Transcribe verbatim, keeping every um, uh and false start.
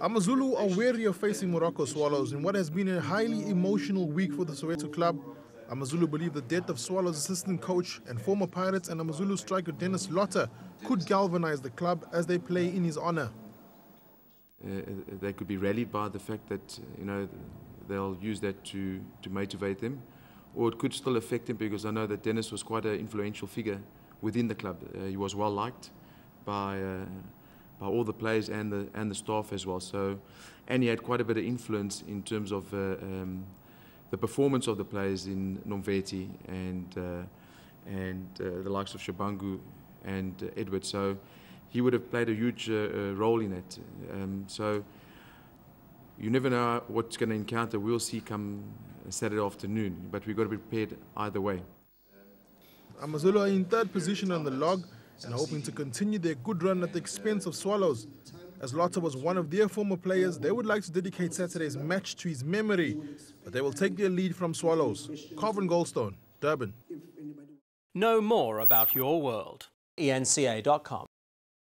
AmaZulu are wary of facing Moroka Swallows in what has been a highly emotional week for the Soweto club. AmaZulu believe the death of Swallows assistant coach and former Pirates and AmaZulu striker Dennis Lota could galvanise the club as they play in his honour. Uh, they could be rallied by the fact that, you know, they'll use that to, to motivate them, or it could still affect them, because I know that Dennis was quite an influential figure within the club. Uh, he was well liked by uh, by all the players and the and the staff as well. So, and he had quite a bit of influence in terms of uh, um, the performance of the players in Nomvati and uh, and uh, the likes of Shabangu and uh, Edward. So he would have played a huge uh, uh, role in it. Um, so you never know what's going to encounter. We'll see come Saturday afternoon, but we've got to be prepared either way. AmaZulu are in third position on the log and hoping to continue their good run at the expense of Swallows. As Lota was one of their former players, they would like to dedicate Saturday's match to his memory, but they will take their lead from Swallows. Carvin Goldstone, Durban. Know more about your world. E N C A dot com.